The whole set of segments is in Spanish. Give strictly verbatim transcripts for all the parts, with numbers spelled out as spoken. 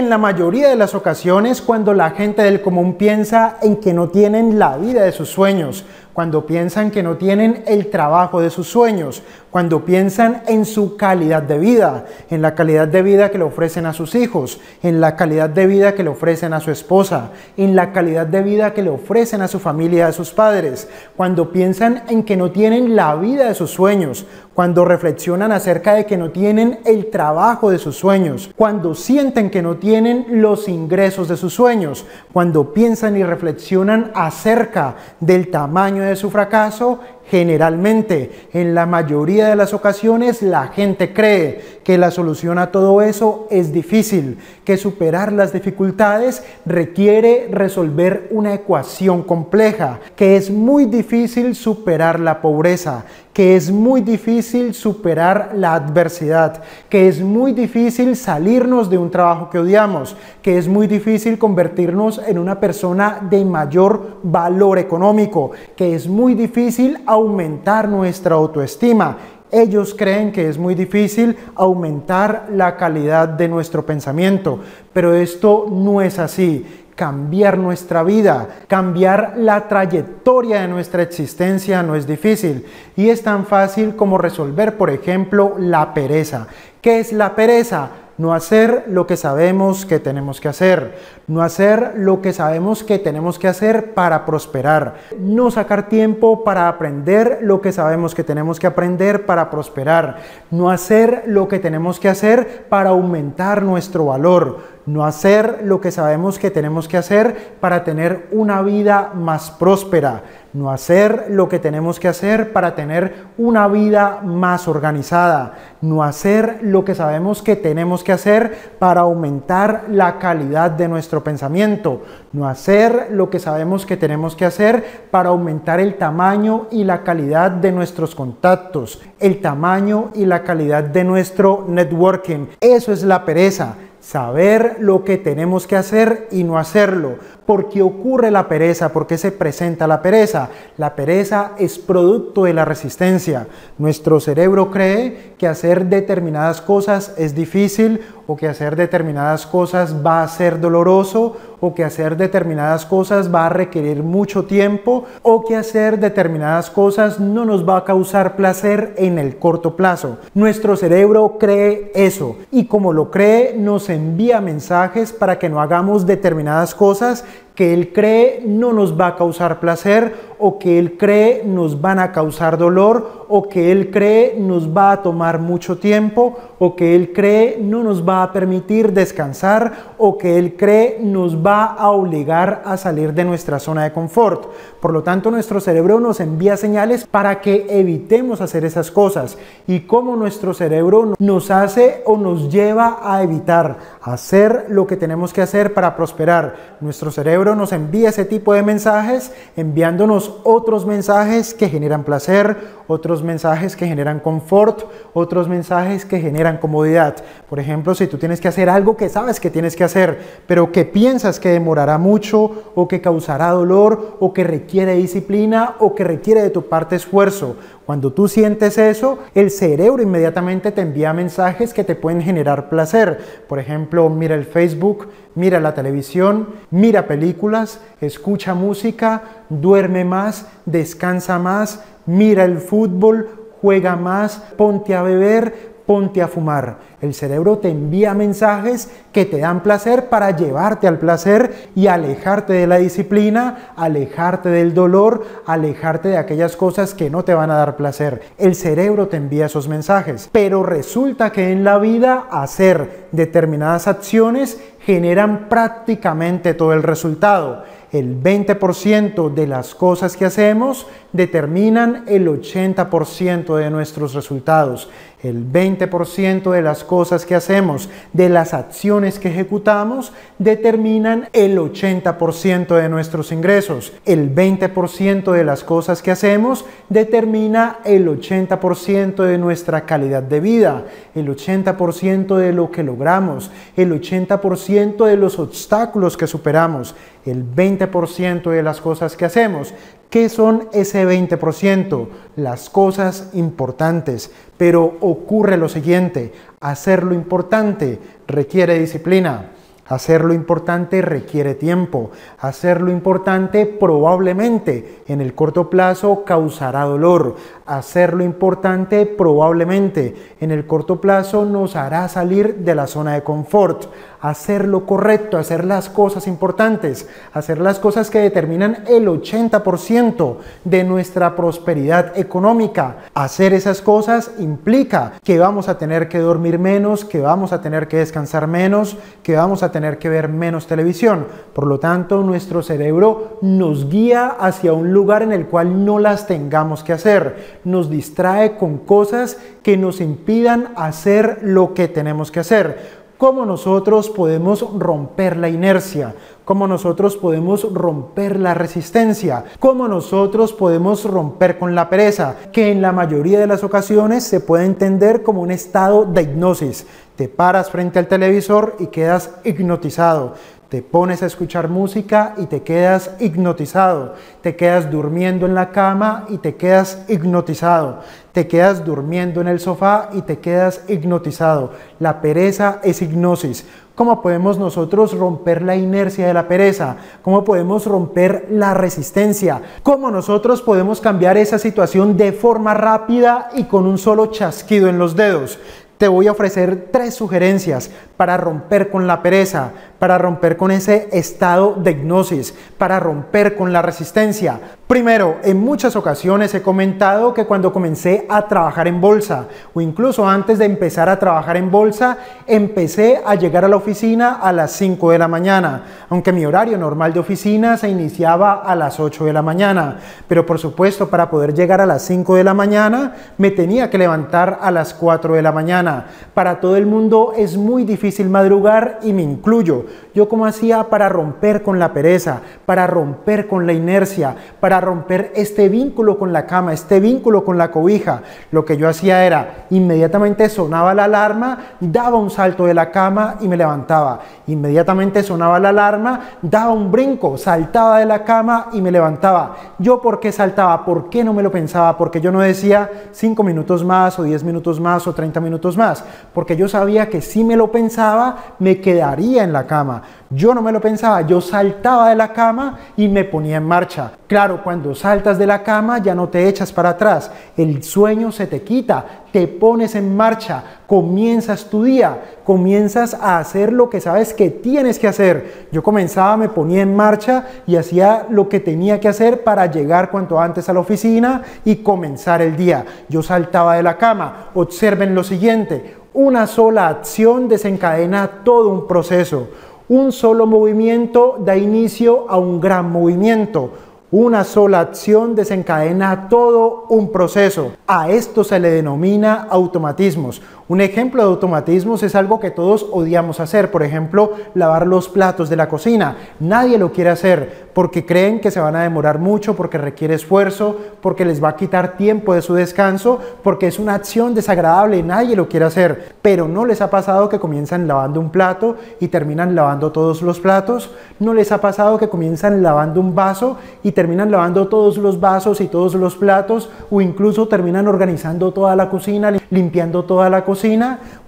en la mayoría de las ocasiones cuando la gente del común piensa en que no tienen la vida de sus sueños, cuando piensan que no tienen el trabajo de sus sueños, cuando piensan en su calidad de vida, en la calidad de vida que le ofrecen a sus hijos, en la calidad de vida que le ofrecen a su esposa, en la calidad de vida que le ofrecen a su familia, a sus padres, cuando piensan en que no tienen la vida de sus sueños, cuando reflexionan acerca de que no tienen el trabajo de sus sueños, cuando sienten que no tienen los ingresos de sus sueños, cuando piensan y reflexionan acerca del tamaño de su fracaso. Generalmente, en la mayoría de las ocasiones, la gente cree que la solución a todo eso es difícil, que superar las dificultades requiere resolver una ecuación compleja, que es muy difícil superar la pobreza, que es muy difícil superar la adversidad, que es muy difícil salirnos de un trabajo que odiamos, que es muy difícil convertirnos en una persona de mayor valor económico, que es muy difícil aumentar nuestra autoestima. Ellos creen que es muy difícil aumentar la calidad de nuestro pensamiento, pero esto no es así. Cambiar nuestra vida, cambiar la trayectoria de nuestra existencia no es difícil y es tan fácil como resolver, por ejemplo, la pereza. ¿Qué es la pereza? No hacer lo que sabemos que tenemos que hacer, no hacer lo que sabemos que tenemos que hacer para prosperar, no sacar tiempo para aprender lo que sabemos que tenemos que aprender para prosperar, no hacer lo que tenemos que hacer para aumentar nuestro valor, no hacer lo que sabemos que tenemos que hacer para tener una vida más próspera, no hacer lo que tenemos que hacer para tener una vida más organizada, no hacer lo que sabemos que tenemos que hacer para aumentar la calidad de nuestro pensamiento, no hacer lo que sabemos que tenemos que hacer para aumentar el tamaño y la calidad de nuestros contactos, el tamaño y la calidad de nuestro networking. Eso es la pereza. Saber lo que tenemos que hacer y no hacerlo. ¿Por qué ocurre la pereza? ¿Por qué se presenta la pereza? La pereza es producto de la resistencia. Nuestro cerebro cree que hacer determinadas cosas es difícil, o que hacer determinadas cosas va a ser doloroso, o que hacer determinadas cosas va a requerir mucho tiempo, o que hacer determinadas cosas no nos va a causar placer en el corto plazo. Nuestro cerebro cree eso, y como lo cree, nos envía mensajes para que no hagamos determinadas cosas que él cree no nos va a causar placer, o que él cree nos van a causar dolor, o que él cree nos va a tomar mucho tiempo, o que él cree no nos va a permitir descansar, o que él cree nos va a obligar a salir de nuestra zona de confort. Por lo tanto, nuestro cerebro nos envía señales para que evitemos hacer esas cosas. Y cómo nuestro cerebro nos hace o nos lleva a evitar hacer lo que tenemos que hacer para prosperar. Nuestro cerebro nos envía ese tipo de mensajes, enviándonos otros mensajes que generan placer, otros mensajes que generan confort, otros mensajes que generan comodidad. Por ejemplo, si tú tienes que hacer algo que sabes que tienes que hacer, pero que piensas que demorará mucho, o que causará dolor, o que requiere disciplina, o que requiere de tu parte esfuerzo. Cuando tú sientes eso, el cerebro inmediatamente te envía mensajes que te pueden generar placer. Por ejemplo, mira el Facebook, mira la televisión, mira películas, escucha música, duerme más, descansa más, mira el fútbol, juega más, ponte a beber, ponte a fumar. El cerebro te envía mensajes que te dan placer para llevarte al placer y alejarte de la disciplina, alejarte del dolor, alejarte de aquellas cosas que no te van a dar placer. El cerebro te envía esos mensajes. Pero resulta que en la vida hacer determinadas acciones generan prácticamente todo el resultado. El veinte por ciento de las cosas que hacemos determinan el ochenta por ciento de nuestros resultados. El veinte por ciento de las cosas que hacemos, de las acciones que ejecutamos, determinan el ochenta por ciento de nuestros ingresos. El veinte por ciento de las cosas que hacemos determina el ochenta por ciento de nuestra calidad de vida, el ochenta por ciento de lo que logramos, el ochenta por ciento de los obstáculos que superamos, el veinte por ciento de las cosas que hacemos. ¿Qué son ese veinte por ciento? Las cosas importantes. Pero ocurre lo siguiente: hacer lo importante requiere disciplina. Hacer lo importante requiere tiempo. Hacer lo importante probablemente en el corto plazo causará dolor. Hacer lo importante probablemente en el corto plazo nos hará salir de la zona de confort. Hacer lo correcto, hacer las cosas importantes, hacer las cosas que determinan el ochenta por ciento de nuestra prosperidad económica. Hacer esas cosas implica que vamos a tener que dormir menos, que vamos a tener que descansar menos, que vamos a tener que ver menos televisión. Por lo tanto, nuestro cerebro nos guía hacia un lugar en el cual no las tengamos que hacer. Nos distrae con cosas que nos impidan hacer lo que tenemos que hacer. ¿Cómo nosotros podemos romper la inercia? ¿Cómo nosotros podemos romper la resistencia? ¿Cómo nosotros podemos romper con la pereza? Que en la mayoría de las ocasiones se puede entender como un estado de hipnosis. Te paras frente al televisor y quedas hipnotizado. Te pones a escuchar música y te quedas hipnotizado. Te quedas durmiendo en la cama y te quedas hipnotizado. Te quedas durmiendo en el sofá y te quedas hipnotizado. La pereza es hipnosis. ¿Cómo podemos nosotros romper la inercia de la pereza? ¿Cómo podemos romper la resistencia? ¿Cómo nosotros podemos cambiar esa situación de forma rápida y con un solo chasquido en los dedos? Te voy a ofrecer tres sugerencias para romper con la pereza, para romper con ese estado de hipnosis, para romper con la resistencia. Primero, en muchas ocasiones he comentado que cuando comencé a trabajar en bolsa, o incluso antes de empezar a trabajar en bolsa, empecé a llegar a la oficina a las cinco de la mañana, aunque mi horario normal de oficina se iniciaba a las ocho de la mañana. Pero por supuesto, para poder llegar a las cinco de la mañana, me tenía que levantar a las cuatro de la mañana. Para todo el mundo es muy difícil madrugar y me incluyo. ¿Yo cómo hacía para romper con la pereza, para romper con la inercia, para romper este vínculo con la cama, este vínculo con la cobija? Lo que yo hacía era, inmediatamente sonaba la alarma, daba un salto de la cama y me levantaba. Inmediatamente sonaba la alarma, daba un brinco, saltaba de la cama y me levantaba. ¿Yo por qué saltaba? ¿Por qué no me lo pensaba? Porque yo no decía cinco minutos más o diez minutos más o treinta minutos más. más, porque yo sabía que si me lo pensaba, me quedaría en la cama. Yo no me lo pensaba, yo saltaba de la cama y me ponía en marcha. Claro, cuando saltas de la cama ya no te echas para atrás, el sueño se te quita, te pones en marcha, comienzas tu día, comienzas a hacer lo que sabes que tienes que hacer. Yo comenzaba, me ponía en marcha y hacía lo que tenía que hacer para llegar cuanto antes a la oficina y comenzar el día. Yo saltaba de la cama. Observen lo siguiente, una sola acción desencadena todo un proceso. Un solo movimiento da inicio a un gran movimiento. Una sola acción desencadena todo un proceso. A esto se le denomina automatismos. Un ejemplo de automatismos es algo que todos odiamos hacer. Por ejemplo, lavar los platos de la cocina. Nadie lo quiere hacer porque creen que se van a demorar mucho, porque requiere esfuerzo, porque les va a quitar tiempo de su descanso, porque es una acción desagradable. Nadie lo quiere hacer. Pero ¿no les ha pasado que comienzan lavando un plato y terminan lavando todos los platos? ¿No les ha pasado que comienzan lavando un vaso y terminan lavando todos los vasos y todos los platos, o incluso terminan organizando toda la cocina, limpiando toda la cocina?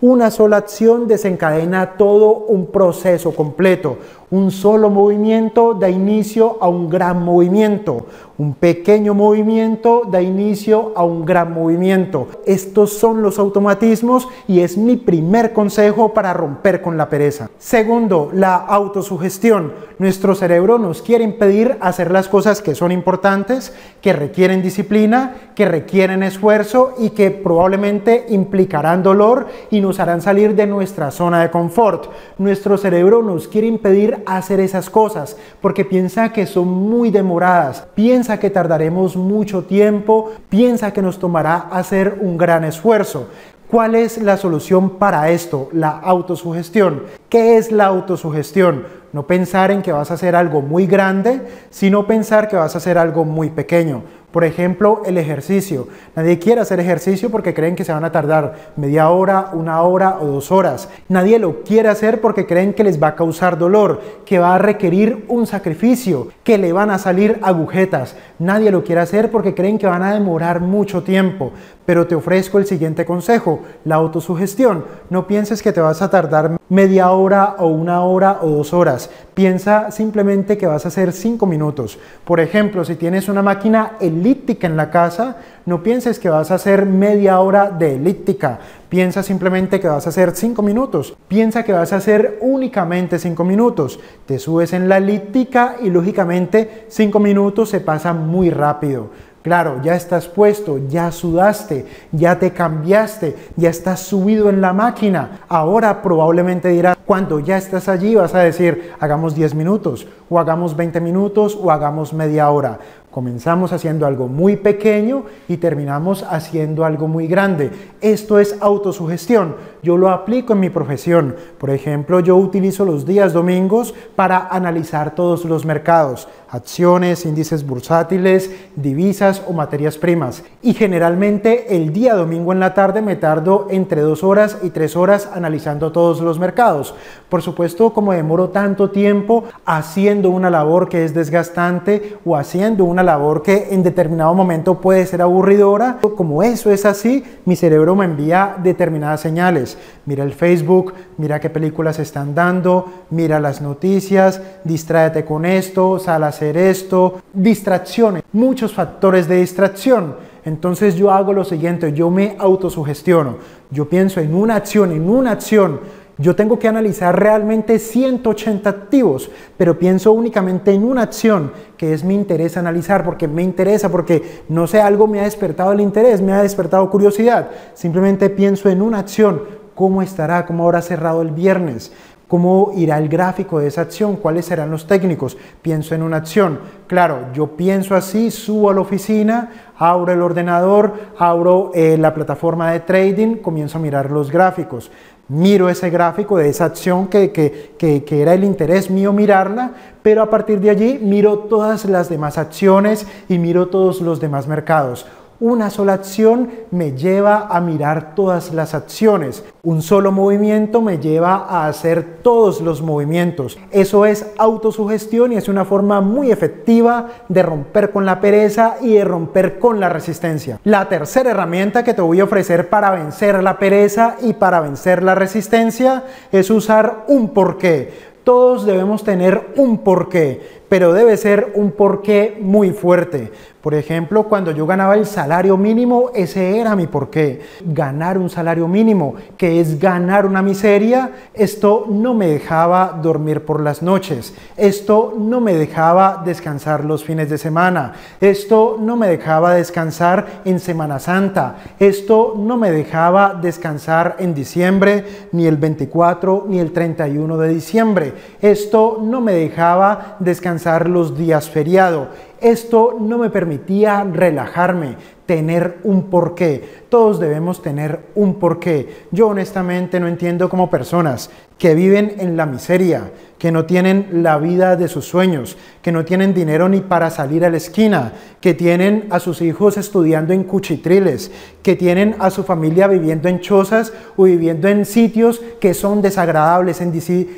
Una sola acción desencadena todo un proceso completo. Un solo movimiento da inicio a un gran movimiento. Un pequeño movimiento da inicio a un gran movimiento. Estos son los automatismos y es mi primer consejo para romper con la pereza. Segundo, la autosugestión. Nuestro cerebro nos quiere impedir hacer las cosas que son importantes, que requieren disciplina, que requieren esfuerzo y que probablemente implicarán dolor y nos harán salir de nuestra zona de confort. Nuestro cerebro nos quiere impedir hacer esas cosas porque piensa que son muy demoradas, piensa que tardaremos mucho tiempo, piensa que nos tomará hacer un gran esfuerzo. ¿Cuál es la solución para esto? La autosugestión. ¿Qué es la autosugestión? No pensar en que vas a hacer algo muy grande, sino pensar que vas a hacer algo muy pequeño. Por ejemplo, el ejercicio. Nadie quiere hacer ejercicio porque creen que se van a tardar media hora, una hora o dos horas. Nadie lo quiere hacer porque creen que les va a causar dolor, que va a requerir un sacrificio, que le van a salir agujetas. Nadie lo quiere hacer porque creen que van a demorar mucho tiempo. Pero te ofrezco el siguiente consejo, la autosugestión. No pienses que te vas a tardar media hora o una hora o dos horas. Piensa simplemente que vas a hacer cinco minutos. Por ejemplo, si tienes una máquina elíptica en la casa, no pienses que vas a hacer media hora de elíptica. Piensa simplemente que vas a hacer cinco minutos. Piensa que vas a hacer únicamente cinco minutos. Te subes en la elíptica y lógicamente cinco minutos se pasan muy rápido. Claro, ya estás puesto, ya sudaste, ya te cambiaste, ya estás subido en la máquina. Ahora probablemente dirás, cuando ya estás allí vas a decir, hagamos diez minutos, o hagamos veinte minutos, o hagamos media hora. Comenzamos haciendo algo muy pequeño y terminamos haciendo algo muy grande. Esto es autosugestión. Yo lo aplico en mi profesión. Por ejemplo, yo utilizo los días domingos para analizar todos los mercados, acciones, índices bursátiles, divisas o materias primas. Y generalmente el día domingo en la tarde me tardo entre dos horas y tres horas analizando todos los mercados. Por supuesto, como demoro tanto tiempo haciendo una labor que es desgastante o haciendo una labor que en determinado momento puede ser aburridora, como eso es así, mi cerebro me envía determinadas señales. Mira el Facebook, mira qué películas están dando, mira las noticias, distráete con esto, sal a hacer esto, distracciones, muchos factores de distracción. Entonces yo hago lo siguiente, yo me autosugestiono, yo pienso en una acción, en una acción. Yo tengo que analizar realmente ciento ochenta activos, pero pienso únicamente en una acción que es mi interés analizar, porque me interesa, porque no sé, algo me ha despertado el interés, me ha despertado curiosidad. Simplemente pienso en una acción, cómo estará, cómo habrá cerrado el viernes, cómo irá el gráfico de esa acción, cuáles serán los técnicos. Pienso en una acción. Claro, yo pienso así, subo a la oficina, abro el ordenador, abro eh, la plataforma de trading, comienzo a mirar los gráficos. Miro ese gráfico de esa acción que, que, que, que era el interés mío mirarla, pero a partir de allí miro todas las demás acciones y miro todos los demás mercados. Una sola acción me lleva a mirar todas las acciones. Un solo movimiento me lleva a hacer todos los movimientos. Eso es autosugestión y es una forma muy efectiva de romper con la pereza y de romper con la resistencia. La tercera herramienta que te voy a ofrecer para vencer la pereza y para vencer la resistencia es usar un porqué. Todos debemos tener un porqué, pero debe ser un porqué muy fuerte. Por ejemplo, cuando yo ganaba el salario mínimo, ese era mi porqué. Ganar un salario mínimo, que es ganar una miseria, esto no me dejaba dormir por las noches. Esto no me dejaba descansar los fines de semana. Esto no me dejaba descansar en Semana Santa. Esto no me dejaba descansar en diciembre, ni el veinticuatro, ni el treinta y uno de diciembre. Esto no me dejaba descansar los días feriado. Esto no me permitía relajarme, tener un porqué. Todos debemos tener un porqué. Yo honestamente no entiendo cómo personas que viven en la miseria, que no tienen la vida de sus sueños, que no tienen dinero ni para salir a la esquina, que tienen a sus hijos estudiando en cuchitriles, que tienen a su familia viviendo en chozas o viviendo en sitios que son desagradables, en,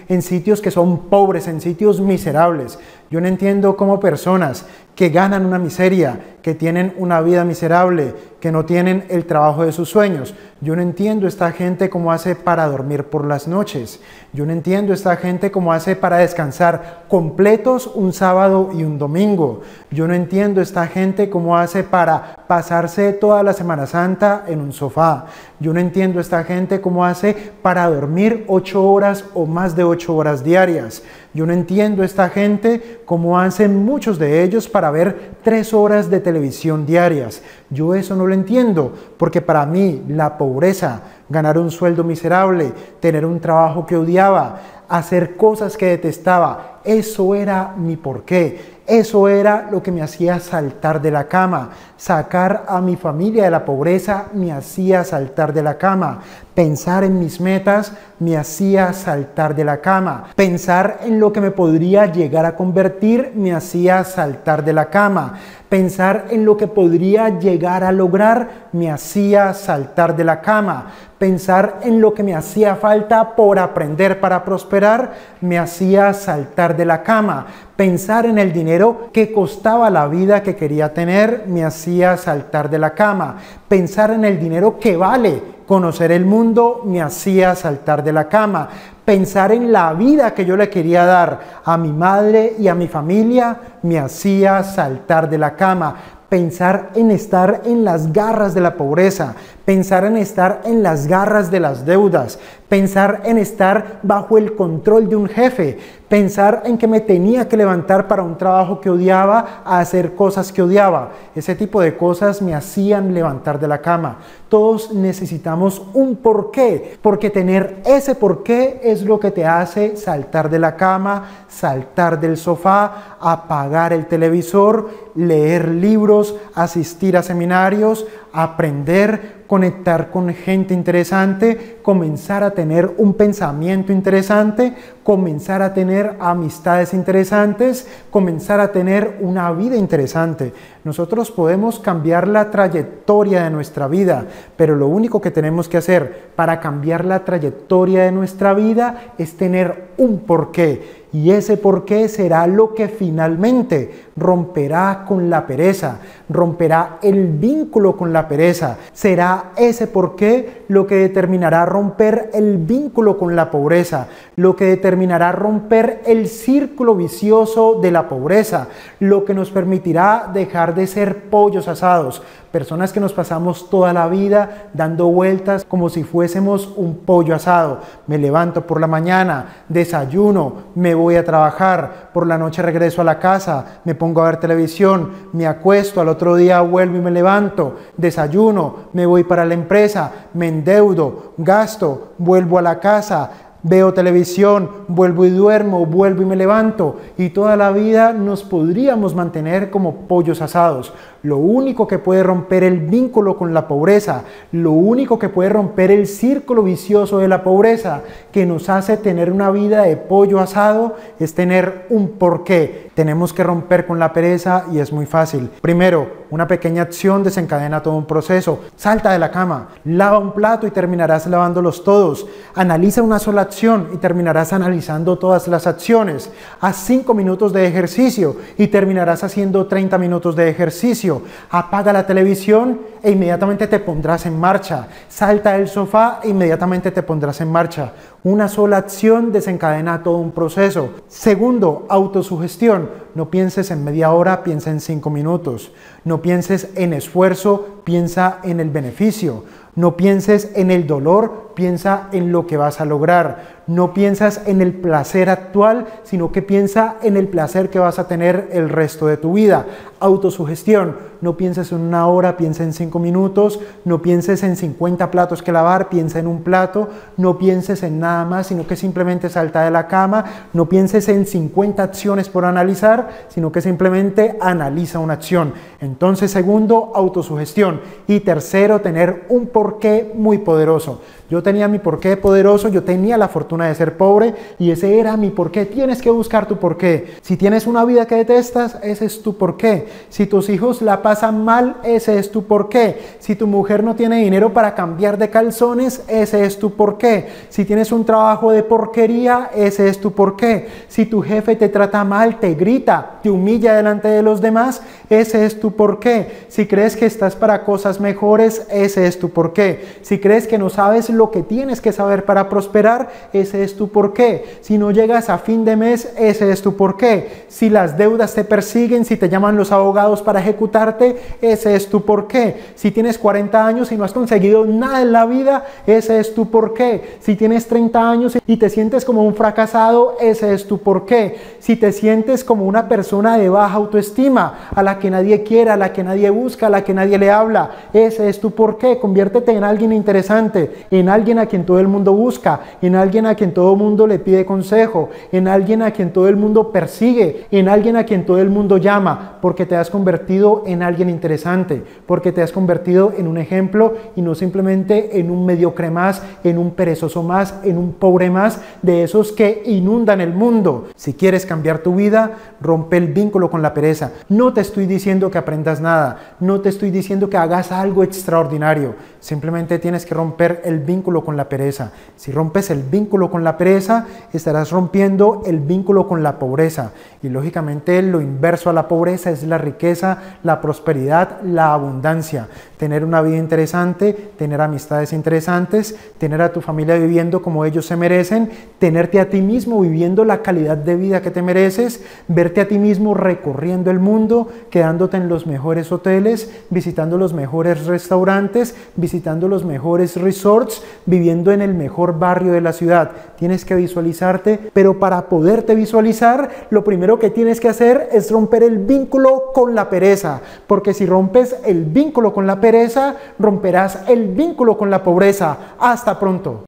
en sitios que son pobres, en sitios miserables. Yo no entiendo cómo personas que ganan una miseria, que tienen una vida miserable, que no tienen el trabajo de sus sueños. Yo no entiendo esta gente cómo hace para dormir por las noches. Yo no entiendo esta gente cómo hace para descansar completos un sábado y un domingo. Yo no entiendo esta gente cómo hace para pasarse toda la Semana Santa en un sofá. Yo no entiendo esta gente cómo hace para dormir ocho horas o más de ocho horas diarias. Yo no entiendo esta gente cómo hacen muchos de ellos para ver tres horas de televisión diarias. Yo eso no lo entiendo, porque para mí la pobreza, ganar un sueldo miserable, tener un trabajo que odiaba, hacer cosas que detestaba, eso era mi porqué. Eso era lo que me hacía saltar de la cama. Sacar a mi familia de la pobreza me hacía saltar de la cama. Pensar en mis metas me hacía saltar de la cama. Pensar en lo que me podría llegar a convertir me hacía saltar de la cama. Pensar en lo que podría llegar a lograr me hacía saltar de la cama. Pensar en lo que me hacía falta por aprender para prosperar me hacía saltar de la cama. Pensar en el dinero que costaba la vida que quería tener me hacía saltar de la cama. Pensar en el dinero que vale conocer el mundo me hacía saltar de la cama. Pensar en la vida que yo le quería dar a mi madre y a mi familia me hacía saltar de la cama. Pensar en estar en las garras de la pobreza, pensar en estar en las garras de las deudas, pensar en estar bajo el control de un jefe, pensar en que me tenía que levantar para un trabajo que odiaba, a hacer cosas que odiaba. Ese tipo de cosas me hacían levantar de la cama. Todos necesitamos un porqué, porque tener ese porqué es lo que te hace saltar de la cama, saltar del sofá, apagar el televisor, leer libros, asistir a seminarios, aprender, conectar con gente interesante, comenzar a tener un pensamiento interesante, comenzar a tener amistades interesantes, comenzar a tener una vida interesante. Nosotros podemos cambiar la trayectoria de nuestra vida, pero lo único que tenemos que hacer para cambiar la trayectoria de nuestra vida es tener un porqué. Y ese porqué será lo que finalmente romperá con la pereza, romperá el vínculo con la pereza. Será ese porqué lo que determinará romper el vínculo con la pobreza, lo que determinará romper el círculo vicioso de la pobreza, lo que nos permitirá dejar de ser pollos asados, personas que nos pasamos toda la vida dando vueltas como si fuésemos un pollo asado. Me levanto por la mañana, desayuno, me voy a trabajar, por la noche regreso a la casa, me pongo a ver televisión, me acuesto, al otro día vuelvo y me levanto, desayuno, me voy para la empresa, me endeudo, gasto, vuelvo a la casa, veo televisión, vuelvo y duermo, vuelvo y me levanto. Y toda la vida nos podríamos mantener como pollos asados. Lo único que puede romper el vínculo con la pobreza, lo único que puede romper el círculo vicioso de la pobreza, que nos hace tener una vida de pollo asado, es tener un porqué. Tenemos que romper con la pereza y es muy fácil. Primero, una pequeña acción desencadena todo un proceso. Salta de la cama, lava un plato y terminarás lavándolos todos. Analiza una sola acción y terminarás analizando todas las acciones. Haz cinco minutos de ejercicio y terminarás haciendo treinta minutos de ejercicio. Apaga la televisión e inmediatamente te pondrás en marcha. Salta del sofá e inmediatamente te pondrás en marcha. Una sola acción desencadena todo un proceso. Segundo, autosugestión. No pienses en media hora, piensa en cinco minutos. No pienses en esfuerzo, piensa en el beneficio. No pienses en el dolor, piensa en lo que vas a lograr. No piensas en el placer actual, sino que piensa en el placer que vas a tener el resto de tu vida. Autosugestión. No pienses en una hora, piensa en cinco minutos. No pienses en cincuenta platos que lavar, piensa en un plato. No pienses en nada más, sino que simplemente salta de la cama. No pienses en cincuenta acciones por analizar, sino que simplemente analiza una acción. Entonces, segundo, autosugestión. Y tercero, tener un porqué muy poderoso. Yo tenía mi porqué poderoso, yo tenía la fortuna de ser pobre y ese era mi porqué. Tienes que buscar tu porqué. Si tienes una vida que detestas, ese es tu porqué. Si tus hijos la pasan mal, ese es tu porqué. Si tu mujer no tiene dinero para cambiar de calzones, ese es tu porqué. Si tienes un trabajo de porquería, ese es tu porqué. Si tu jefe te trata mal, te grita, te humilla delante de los demás, ese es tu porqué. Si crees que estás para cosas mejores, ese es tu porqué. Si crees que no sabes lo que tienes que saber para prosperar, ese es tu porqué. Si no llegas a fin de mes, ese es tu porqué. Si las deudas te persiguen, si te llaman los abogados para ejecutarte, ese es tu porqué. Si tienes cuarenta años y no has conseguido nada en la vida, ese es tu porqué. Si tienes treinta años y te sientes como un fracasado, ese es tu porqué. Si te sientes como una persona de baja autoestima, a la que nadie quiere, a la que nadie busca, a la que nadie le habla, ese es tu porqué. Conviértete en alguien interesante, en en alguien a quien todo el mundo busca, en alguien a quien todo el mundo le pide consejo, en alguien a quien todo el mundo persigue, en alguien a quien todo el mundo llama, porque te has convertido en alguien interesante, porque te has convertido en un ejemplo y no simplemente en un mediocre más, en un perezoso más, en un pobre más, de esos que inundan el mundo. Si quieres cambiar tu vida, rompe el vínculo con la pereza. No te estoy diciendo que aprendas nada, no te estoy diciendo que hagas algo extraordinario, simplemente tienes que romper el vínculo con la pereza. Si rompes el vínculo con la pereza, estarás rompiendo el vínculo con la pobreza. Y lógicamente lo inverso a la pobreza es la riqueza, la prosperidad, la abundancia. Tener una vida interesante, tener amistades interesantes, tener a tu familia viviendo como ellos se merecen, tenerte a ti mismo viviendo la calidad de vida que te mereces, verte a ti mismo recorriendo el mundo, quedándote en los mejores hoteles, visitando los mejores restaurantes, visitando los mejores resorts, viviendo en el mejor barrio de la ciudad. Tienes que visualizarte, pero para poderte visualizar, lo primero que tienes que hacer es romper el vínculo con la pereza, porque si rompes el vínculo con la pereza, romperás el vínculo con la pobreza. Hasta pronto.